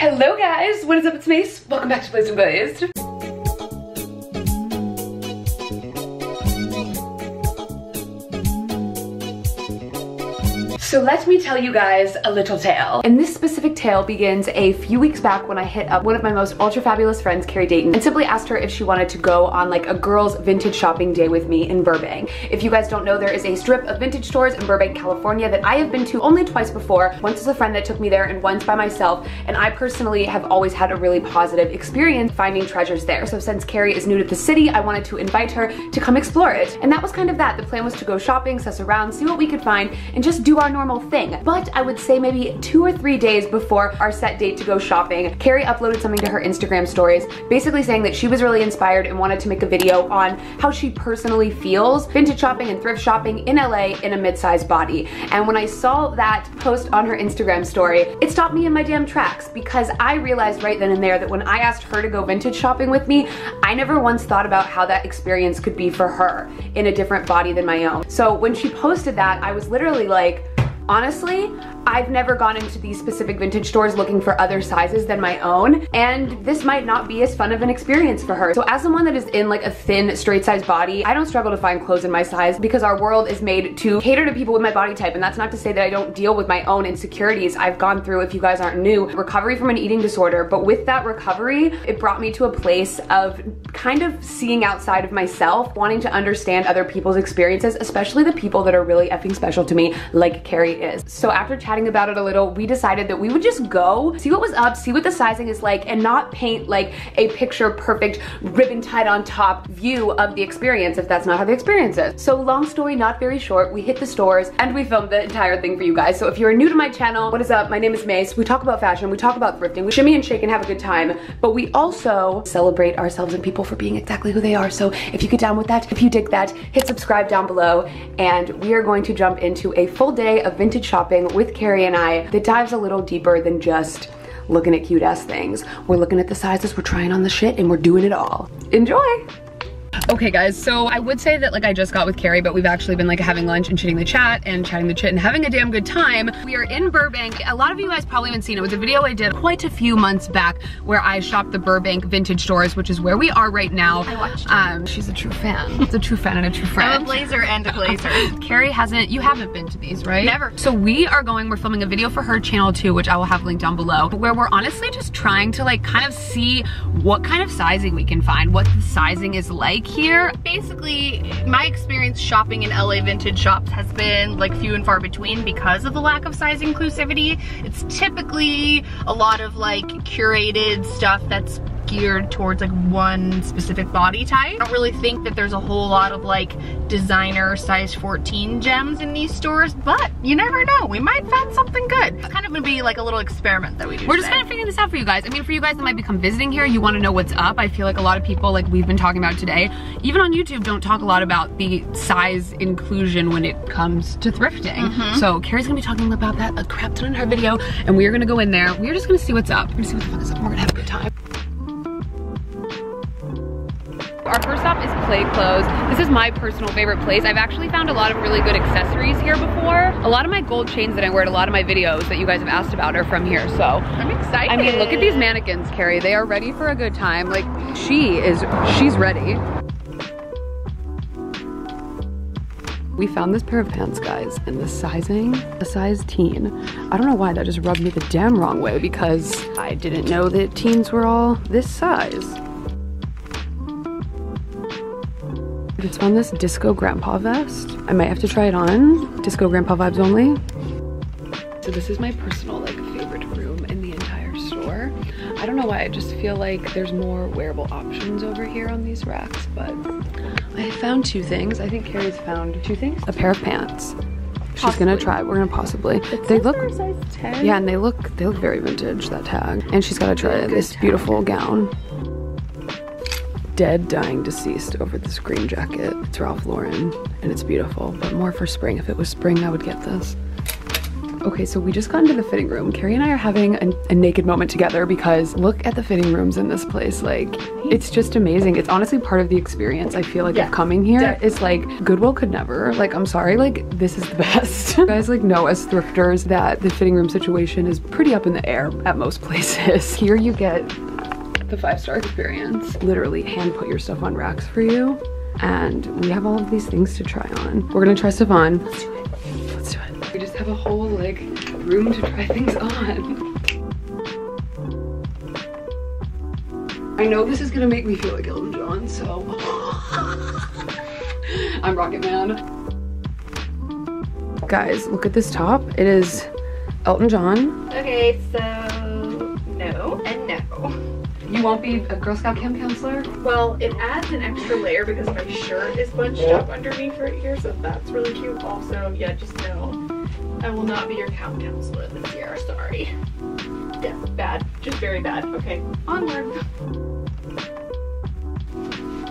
Hello guys, what is up, it's Mace. Welcome back to Blazed And Glazed. So let me tell you guys a little tale. And this specific tale begins a few weeks back when I hit up one of my most ultra fabulous friends, Carrie Dayton, and simply asked her if she wanted to go on like a girls vintage shopping day with me in Burbank. If you guys don't know, there is a strip of vintage stores in Burbank, California that I have been to only twice before. Once as a friend that took me there and once by myself. And I personally have always had a really positive experience finding treasures there. So since Carrie is new to the city, I wanted to invite her to come explore it. And that was kind of that. The plan was to go shopping, suss around, see what we could find, and just do our normal thing. But I would say maybe 2 or 3 days before our set date to go shopping, Carrie uploaded something to her Instagram stories, basically saying that she was really inspired and wanted to make a video on how she personally feels vintage shopping and thrift shopping in LA in a mid-sized body. And when I saw that post on her Instagram story, it stopped me in my damn tracks because I realized right then and there that when I asked her to go vintage shopping with me, I never once thought about how that experience could be for her in a different body than my own. So when she posted that, I was literally like, honestly, I've never gone into these specific vintage stores looking for other sizes than my own, and this might not be as fun of an experience for her. So as someone that is in like a thin, straight size body, I don't struggle to find clothes in my size because our world is made to cater to people with my body type, and that's not to say that I don't deal with my own insecurities. I've gone through, if you guys aren't new, recovery from an eating disorder, but with that recovery, it brought me to a place of kind of seeing outside of myself, wanting to understand other people's experiences, especially the people that are really effing special to me, like Carrie is. So after chatting about it a little, we decided that we would just go, see what was up, see what the sizing is like, and not paint like a picture perfect ribbon tied on top view of the experience if that's not how the experience is. So long story not very short, we hit the stores and we filmed the entire thing for you guys. So if you're new to my channel, what is up? My name is Mace. We talk about fashion, we talk about thrifting, we shimmy and shake and have a good time, but we also celebrate ourselves and people for being exactly who they are. So if you get down with that, if you dig that, hit subscribe down below, and we are going to jump into a full day of vintage shopping with Carrie and I that dives a little deeper than just looking at cute ass things. We're looking at the sizes, we're trying on the shit, and we're doing it all. Enjoy. Okay guys, so I would say that like I just got with Carrie, but we've actually been like having lunch and chatting the chit and having a damn good time. We are in Burbank. A lot of you guys probably haven't seen it. It was a video I did quite a few months back where I shopped the Burbank vintage stores, which is where we are right now. I watched it. She's a true fan. It's a true fan and a true friend. I'm a blazer and a glazer. Carrie hasn't, you haven't been to these, right? Never. So we are going, we're filming a video for her channel too, which I will have linked down below, where we're honestly just trying to like kind of see what kind of sizing we can find, what the sizing is like here. Basically, my experience shopping in LA vintage shops has been like few and far between because of the lack of size inclusivity. It's typically a lot of like curated stuff that's geared towards like one specific body type. I don't really think that there's a whole lot of like designer size 14 gems in these stores, but you never know, we might find something good. It's kind of gonna be like a little experiment that we do. We're just kind of figuring this out for you guys. I mean, for you guys that might become visiting here, you want to know what's up. I feel like a lot of people, like we've been talking about today, even on YouTube, don't talk a lot about the size inclusion when it comes to thrifting. So Carrie's gonna be talking about that a crap ton in her video, and we're gonna go in there. We're just gonna see what's up. We're gonna see what the fuck is up. We're gonna have a good time. Our first stop is Play Clothes. This is my personal favorite place. I've actually found a lot of really good accessories here before. A lot of my gold chains that I wear in a lot of my videos that you guys have asked about are from here, so. I'm excited. I mean, look at these mannequins, Carrie. They are ready for a good time. Like, she's ready. We found this pair of pants, guys, and the sizing, a size teen. I don't know why, that just rubbed me the damn wrong way because I didn't know that teens were all this size. It's on this disco grandpa vest. I might have to try it on. Disco grandpa vibes only. So this is my personal like favorite room in the entire store. I don't know why, I just feel like there's more wearable options over here on these racks, but I found two things. I think Carrie's found two things. A pair of pants. She's gonna try, we're gonna possibly. They look, size 10. Yeah, and they look very vintage, that tag. And she's gotta try this beautiful gown. Dead, dying, deceased over this green jacket. It's Ralph Lauren, and it's beautiful, but more for spring. If it was spring, I would get this. Okay, so we just got into the fitting room. Carrie and I are having a naked moment together because look at the fitting rooms in this place. Like, it's just amazing. It's honestly part of the experience, I feel like, of coming here. It's like, Goodwill could never. Like, I'm sorry, like, this is the best. You guys, like, know as thrifters that the fitting room situation is pretty up in the air at most places. Here you get the five-star experience. Literally hand put your stuff on racks for you. And we have all of these things to try on. We're gonna try stuff on. Let's do it. Let's do it. We just have a whole, like, room to try things on. I know this is gonna make me feel like Elton John, so. I'm Rocket Man. Guys, look at this top. It is Elton John. Okay, so no and no. You won't be a Girl Scout camp counselor? Well, it adds an extra layer because my shirt is bunched up underneath right here, so that's really cute. Also, yeah, just no, I will not be your camp counselor this year, sorry. Yeah, bad, just very bad. Okay, onward.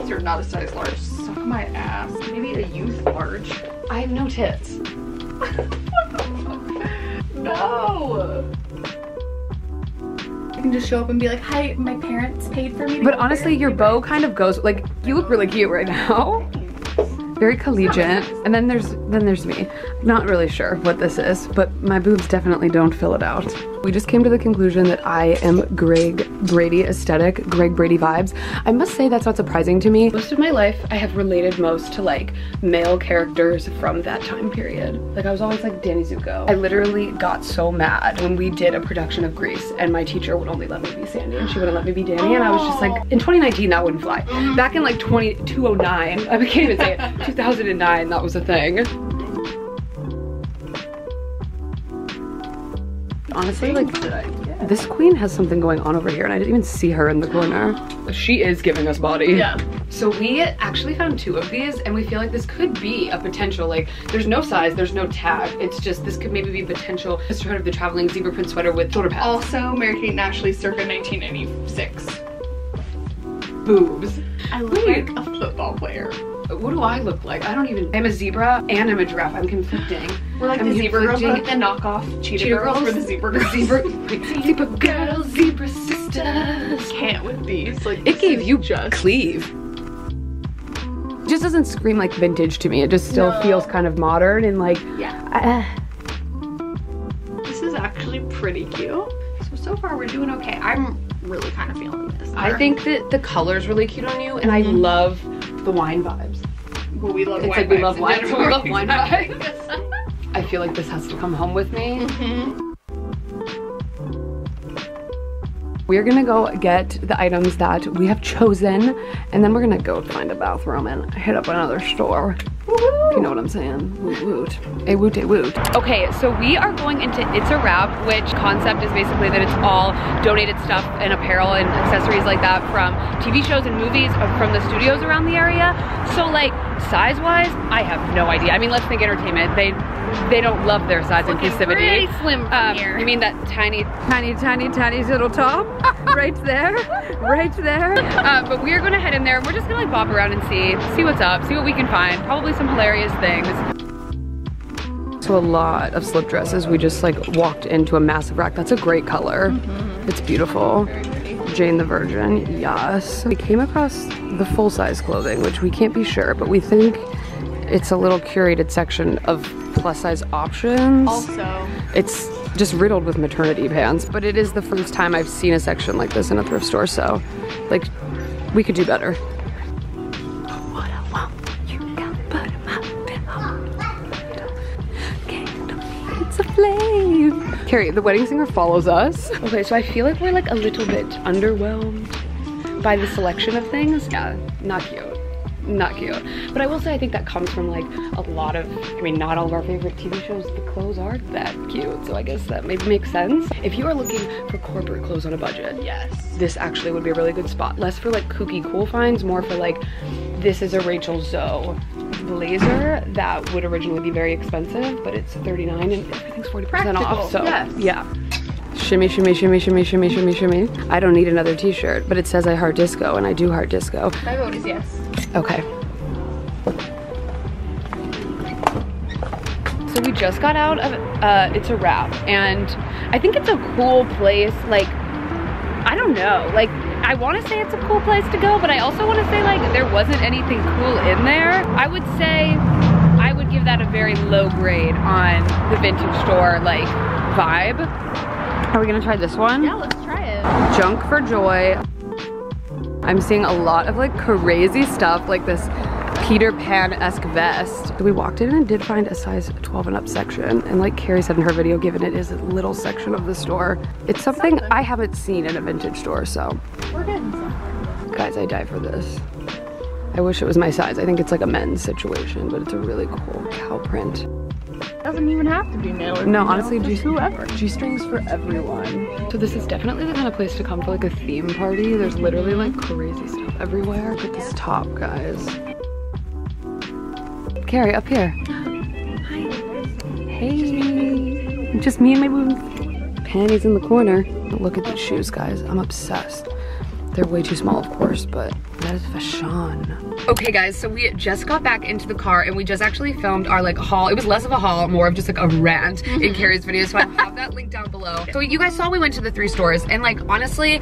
These are not a size large, suck my ass. Maybe a youth large. I have no tits. No! I can just show up and be like, hi, my parents paid for me. But honestly, your bow kind of goes, like, you look really cute right now. Very collegiate. And then there's me. Not really sure what this is, but my boobs definitely don't fill it out. We just came to the conclusion that I am Greg Brady aesthetic, Greg Brady vibes. I must say that's not surprising to me. Most of my life, I have related most to like male characters from that time period. Like I was always like Danny Zuko. I literally got so mad when we did a production of Grease and my teacher would only let me be Sandy and she wouldn't let me be Danny. And I was just like, in 2019, that wouldn't fly. Back in like 2009, I can't even say it, 2009, that was a thing. Honestly, like, this queen has something going on over here and I didn't even see her in the corner. She is giving us body. Yeah. So we actually found two of these and we feel like this could be a potential, like, there's no size, there's no tag. It's just, this could maybe be potential as part of the traveling zebra print sweater with shoulder pads. Also, Mary Kate Ashley circa 1996. Boobs. I look like a football player. What do I look like? I don't even, I'm a zebra and I'm a giraffe. I'm conflicting. We're like the zebra girls, like the knockoff Cheetah girls for the zebra girls. Zebra girls, zebra sisters. Can't with these. Like, it gave you just cleave. It just doesn't scream like vintage to me. It just still feels kind of modern and like, This is actually pretty cute. So far we're doing okay. I'm really kind of feeling this. I think that the color's really cute on you and I love the wine vibes. Well, we love wine vibes. We love wine vibes. We love wine vibes. I feel like this has to come home with me. We're gonna go get the items that we have chosen and then we're gonna go find a bathroom and hit up another store. If you know what I'm saying. Woot woot. A woot a woot. Okay, so we are going into It's a Wrap, which concept is basically that it's all donated stuff and apparel and accessories like that from TV shows and movies from the studios around the area. So like size-wise, I have no idea. I mean, let's think entertainment. They don't love their size inclusivity. Pretty slim here. You mean that tiny little top? right there. But we're gonna head in there and we're just gonna like bob around and see what's up, see what we can find. Probably some hilarious things. So a lot of slip dresses. We just like walked into a massive rack. That's a great color. It's beautiful. Jane the Virgin, yes. We came across the full-size clothing, which we can't be sure, but we think it's a little curated section of plus-size options. Also, it's just riddled with maternity pants, but it is the first time I've seen a section like this in a thrift store, so like, we could do better. Carrie, The Wedding Singer follows us. Okay, so I feel like we're like a little bit underwhelmed by the selection of things. Yeah, not cute. Not cute. But I will say I think that comes from like a lot of, I mean, not all of our favorite TV shows, the clothes aren't that cute. So I guess that maybe makes sense. If you are looking for corporate clothes on a budget, yes, this actually would be a really good spot. Less for like kooky cool finds, more for like, this is a Rachel Zoe blazer that would originally be very expensive, but it's $39 and everything's 40% off. So yeah. Shimmy, shimmy, shimmy, shimmy, shimmy, shimmy, shimmy. I don't need another t-shirt, but it says I heart disco and I do heart disco. My vote is yes. Okay. So we just got out of It's a Wrap, and I think it's a cool place. Like, I don't know, like, I want to say it's a cool place to go, but I also want to say, like, there wasn't anything cool in there. I would say I would give that a very low grade on the vintage store, like, vibe. Are we gonna try this one? Yeah, let's try it. Junk for Joy. I'm seeing a lot of, like, crazy stuff, like this Peter Pan-esque vest. We walked in and did find a size 12 and up section, and like Carrie said in her video, given it is a little section of the store, it's something I haven't seen in a vintage store, so. We're getting somewhere. Guys, I die for this. I wish it was my size. I think it's like a men's situation, but it's a really cool cow print. Doesn't even have to be male or female. No, honestly, G-strings for everyone. So this is definitely the kind of place to come for like a theme party. There's literally like crazy stuff everywhere. Look at this top, guys. Carrie, up here. Hi. Hey. Just me and my boo. Panties in the corner. But look at the shoes, guys. I'm obsessed. They're way too small, of course, but that is fashion. Okay, guys, so we just got back into the car, and we just actually filmed our, like, haul. It was less of a haul, more of just, like, a rant in Carrie's video, so I'll have that link down below. So you guys saw we went to the three stores, and, like, honestly,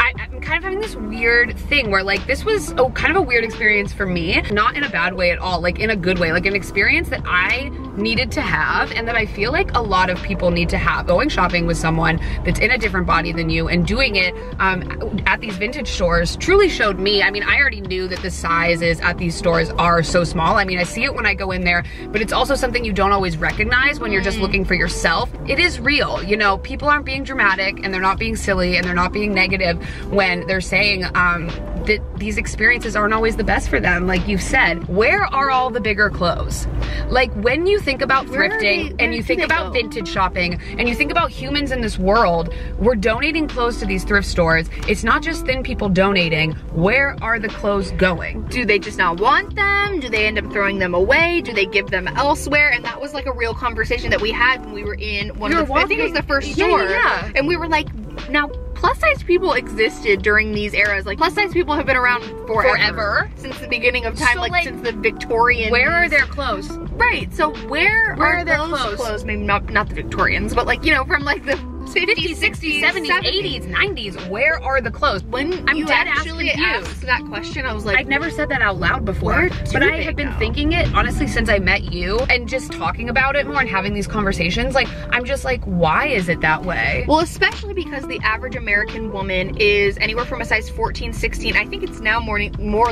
I'm kind of having this weird thing where, like, this was kind of a weird experience for me. Not in a bad way at all, like, in a good way. Like, an experience that I needed to have and that I feel like a lot of people need to have. Going shopping with someone that's in a different body than you and doing it at these vintage stores truly showed me. I mean, I already knew that the sizes at these stores are so small. I mean, I see it when I go in there, but it's also something you don't always recognize when you're just looking for yourself. It is real, you know, people aren't being dramatic and they're not being silly and they're not being negative when they're saying that these experiences aren't always the best for them. Like you've said, where are all the bigger clothes? Like when you think about thrifting and you think about vintage shopping and you think about humans in this world, we're donating clothes to these thrift stores. It's not just thin people donating. Where are the clothes going? Do they just not want them? Do they end up throwing them away? Do they give them elsewhere? And that was like a real conversation that we had when we were in one of the, I think it was the first store. Yeah. And we were like, now, plus size people existed during these eras. Like, plus size people have been around forever. Since the beginning of time, so, like, since the Victorians. Where are their clothes? Right, so where are their clothes? Maybe not the Victorians, but like, you know, from like the 50s, 60s, 70s, 80s, 90s, where are the clothes? When I'm dead ass confused. That question, I was like, I've never said that out loud before, but I have been thinking it, honestly, since I met you and just talking about it more and having these conversations. Like, I'm just like, why is it that way? Well, especially because the average American woman is anywhere from a size 14, 16. I think it's now more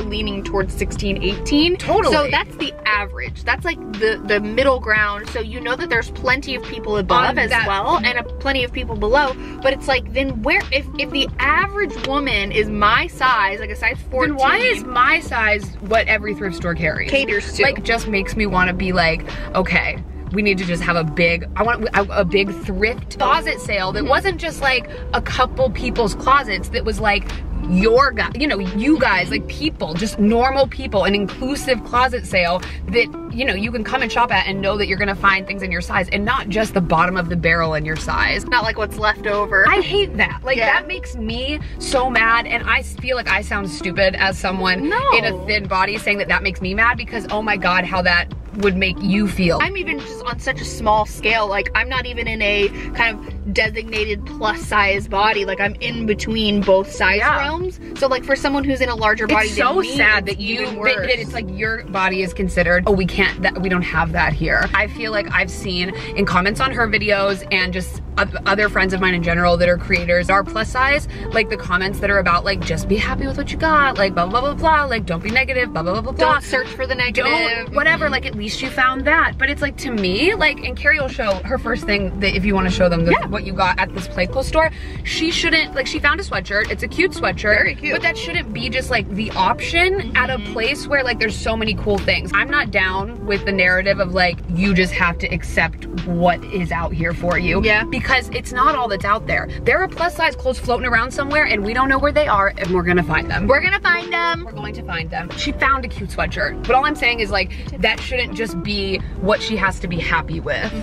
leaning towards 16, 18. Totally. So that's the average. That's like the middle ground. So you know that there's plenty of people above as well, and plenty of people below, but it's like, then where, if the average woman is my size, like a size 14, then why is my size what every thrift store carries? Caters to. Like, just makes me want to be like, okay, we need to just have a big, I want a big thrift closet sale that wasn't just like a couple people's closets, that was like your guy, you know, you guys, like people, just normal people, an inclusive closet sale that, you know, you can come and shop at and know that you're gonna find things in your size and not just the bottom of the barrel in your size. Not like what's left over. I hate that. Like, that makes me so mad, and I feel like I sound stupid as someone in a thin body saying that that makes me mad, because oh my God, how that would make you feel. I'm even just on such a small scale, like I'm not even in a kind of designated plus size body, like I'm in between both size realms. So like for someone who's in a larger body, it's so sad that you, it's like your body is considered, oh, we can't, that we don't have that here. I feel like I've seen in comments on her videos and just other friends of mine in general that are creators are plus size, like the comments that are about like, just be happy with what you got, like blah blah blah blah, like don't be negative, blah blah blah blah, don't search for the negative, don't, whatever, like at least you found that. But it's like, to me, like, and Carrie will show her first thing that if you want to show them what you got at this Play Clothes store, she shouldn't, like, she found a sweatshirt, it's a cute sweatshirt, very cute, but that shouldn't be just like the option at a place where like there's so many cool things. I'm not down with the narrative of like, you just have to accept what is out here for you, because it's not all that's out there. There are plus size clothes floating around somewhere and we don't know where they are, and we're gonna find them. We're gonna find them. We're going to find them. She found a cute sweatshirt, but all I'm saying is like, that shouldn't just be what she has to be happy with.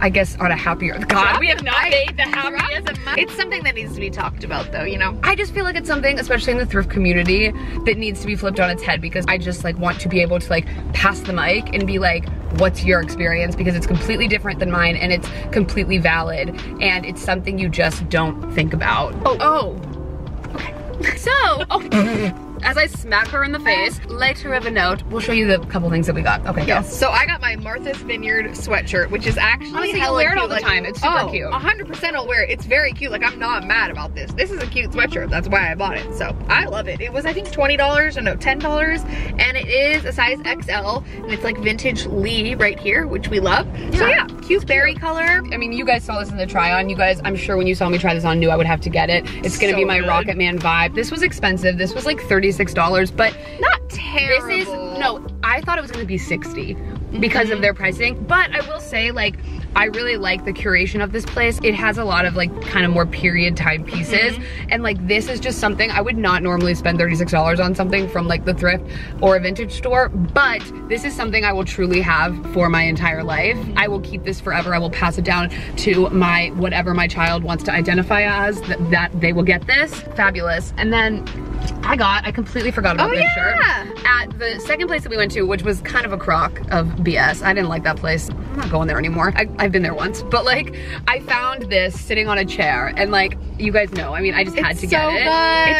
I guess on a happier, God, we have not made the happiest of my. It's something that needs to be talked about though, you know? I just feel like it's something, especially in the thrift community, that needs to be flipped on its head, because I just like want to be able to like pass the mic and be like, what's your experience? Because it's completely different than mine and it's completely valid and it's something you just don't think about. Okay. So, as I smack her in the face, later of a note, we'll show you the couple things that we got. Okay, yes. Go. So I got my Martha's Vineyard sweatshirt, which is actually honestly, hella cute. Honestly, I'll wear it all the time. It's super cute. 100% I'll wear it. It's very cute. Like, I'm not mad about this. This is a cute sweatshirt. That's why I bought it. So I love it. It was, I think, $20 or no, $10. And it is a size XL. And it's like vintage Lee right here, which we love. Yeah. So yeah, cute berry color. I mean, you guys saw this in the try on. You guys, I'm sure when you saw me try this on, knew I would have to get it. It's going to be my Rocket Man vibe. This was expensive. This was like $36, but not terrible. This is, no, I thought it was gonna be $60 because of their pricing, but I will say, like, I really like the curation of this place. It has a lot of like kind of more period time pieces, and like this is just something I would not normally spend $36 on something from like the thrift or a vintage store, but this is something I will truly have for my entire life. I will keep this forever. I will pass it down to my, whatever my child wants to identify as, that they will get this. Fabulous. And then I completely forgot about this shirt. At the second place that we went to, which was kind of a crock of BS. I didn't like that place. I'm not going there anymore. I've been there once, but like I found this sitting on a chair, and like you guys know, I mean, I just had to get it.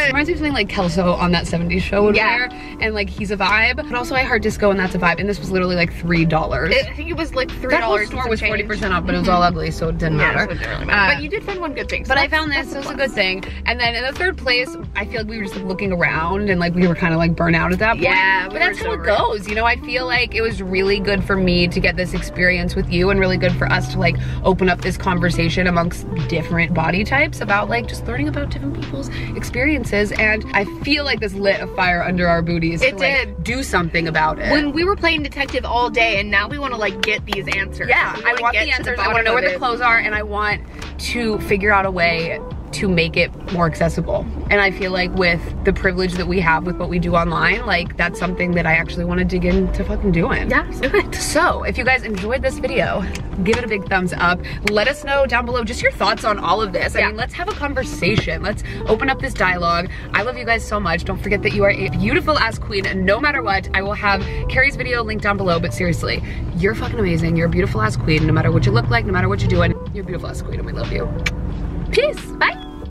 It reminds me of something like Kelso on That 70s Show would wear, and like he's a vibe, but also I heard disco and that's a vibe, and this was literally like $3. I think it was like $3. That whole store was 40% off, but it was all ugly, so it didn't matter. So it didn't really matter. But you did find one good thing. So but I found this, so it was a good thing. And then in the third place, I feel like we were just like, looking around, and like we were kind of like burnt out at that point. Yeah, but that's how it goes, you know? I feel like it was really good for me to get this experience with you, and really good for us to like open up this conversation amongst different body types about like just learning about different people's experiences. And I feel like this lit a fire under our booties to like do something about it. When we were playing detective all day, and now we want to like get these answers. Yeah, I want the answers. I want to know where the clothes are, and I want to figure out a way to make it more accessible. And I feel like with the privilege that we have with what we do online, like that's something that I actually want to dig into fucking doing. Yeah, so if you guys enjoyed this video, give it a big thumbs up. Let us know down below just your thoughts on all of this. I mean, let's have a conversation. Let's open up this dialogue. I love you guys so much. Don't forget that you are a beautiful ass queen, and no matter what, I will have Carrie's video linked down below, but seriously, you're fucking amazing. You're a beautiful ass queen. No matter what you look like, no matter what you're doing, you're a beautiful ass queen, and we love you. Peace, bye.